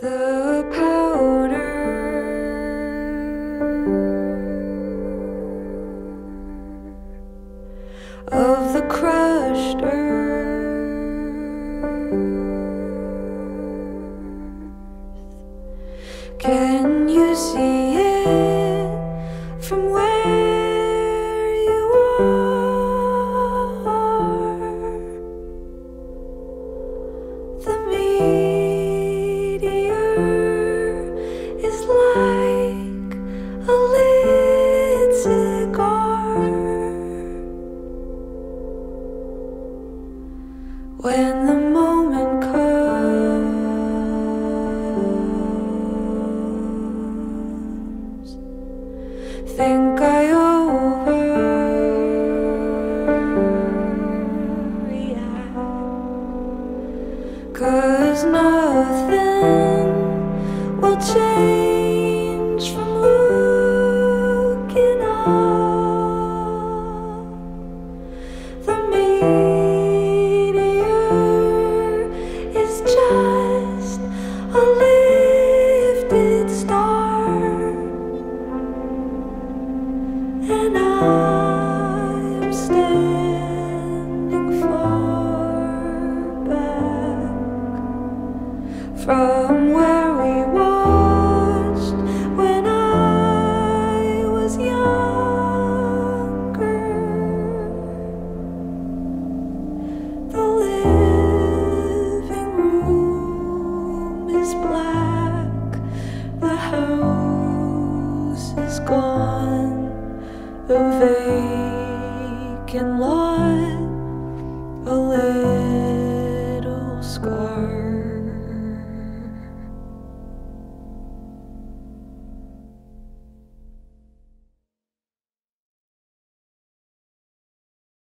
The powder of the crushed earth. Can you see it from where you are? The me. When the moment comes, think I overreact, 'cause nothing will change from looking up. The me. From where we watched when I was younger, the living room is black, the house is gone, a vacant lot, a little scar.